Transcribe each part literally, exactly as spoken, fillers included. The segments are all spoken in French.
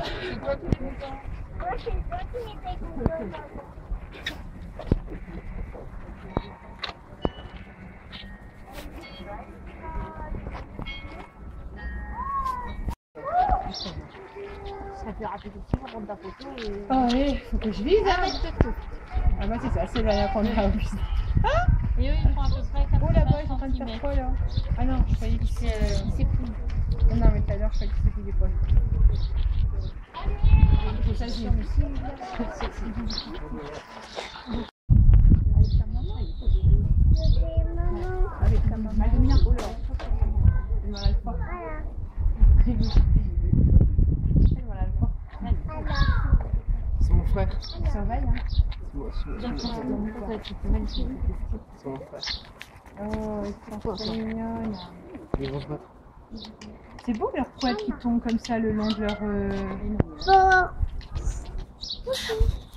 Ça fait rapide aussi, on rentre la photo et... Ah oui, faut que je vise, hein. Ah bah c'est ça, c'est la caméra en plus. Hein? Et eux ils font à peu près comme ça. Oh là-bas, ils sont en train de faire quoi là? Ah non, je croyais qu'il s'époule. Oh non, mais tout à l'heure, je croyais qu'il s'époulait pas. C'est ça, j'ai mis ici. Avec ta maman. Avec ta maman. Elle est bien beau là. Elle m'enlève pas. C'est mon frère. C'est un val, hein? C'est mon frère. Oh, ils sont mignonnes. C'est beau leur poil qui tombe comme ça le long de leur... Euh...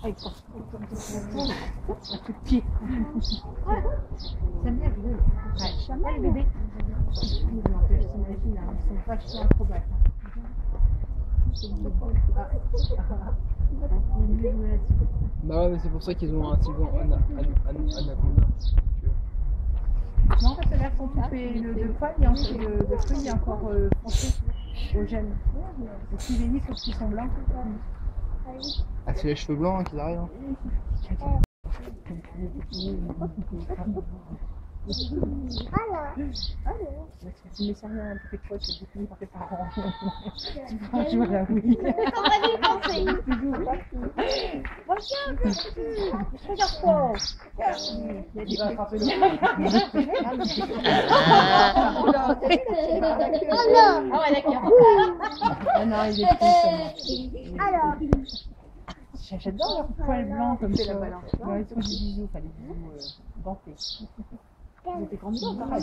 Avec son coup de pied. J'aime bien le bébé. J'imagine, ils sont vachement acrobates. Bah ouais, mais c'est pour ça qu'ils ont un tigon anaconda. Non, parce que là, ils sont coupés de poil et ensuite le feu, il est encore français au gel. Et puis les nids, sauf qu'ils sont blancs. Ah, c'est les cheveux blancs qu'ils arrivent. Alors, alors. Tu me sers un peu de quoi, c'est du coup par tes parents. Tu prends toujours la oui. On va lui penser. Moi je regarde quoi. Il va attraper le. Oh non. Ah ouais d'accord. Ah non il est. Alors. J'adore leur poil blanc comme ça. Ouais, ils sont des bisous, enfin des bisous dentés. Ils étaient grands, pareil.